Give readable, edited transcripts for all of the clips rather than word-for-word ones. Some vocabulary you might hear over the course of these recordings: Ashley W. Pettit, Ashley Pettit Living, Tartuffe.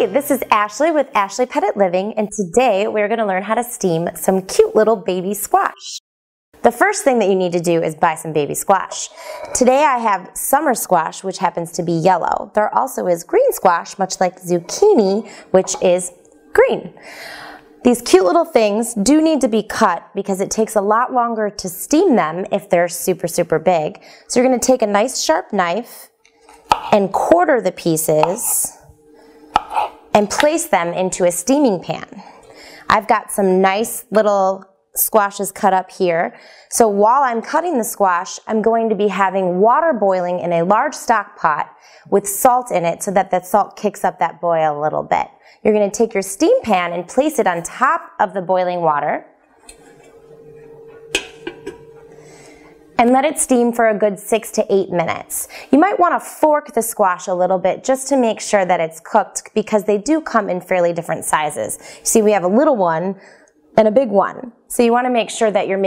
Hey, this is Ashley with Ashley Pettit Living, and today we're going to learn how to steam some cute little baby squash. The first thing that you need to do is buy some baby squash. Today I have summer squash, which happens to be yellow. There also is green squash, much like zucchini, which is green. These cute little things do need to be cut because it takes a lot longer to steam them if they're super, super big. So you're going to take a nice sharp knife and quarter the pieces and place them into a steaming pan. I've got some nice little squashes cut up here. So while I'm cutting the squash, I'm going to be having water boiling in a large stock pot with salt in it so that the salt kicks up that boil a little bit. You're going to take your steam pan and place it on top of the boiling water and let it steam for a good 6 to 8 minutes. You might want to fork the squash a little bit just to make sure that it's cooked because they do come in fairly different sizes. See, we have a little one and a big one. So you want to make sure that you're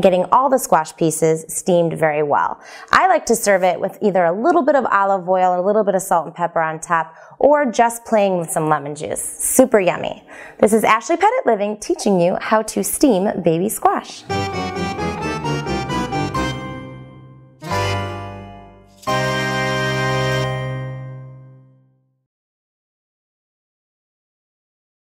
getting all the squash pieces steamed very well. I like to serve it with either a little bit of olive oil and a little bit of salt and pepper on top, or just plain with some lemon juice. Super yummy. This is Ashley Pettit Living teaching you how to steam baby squash.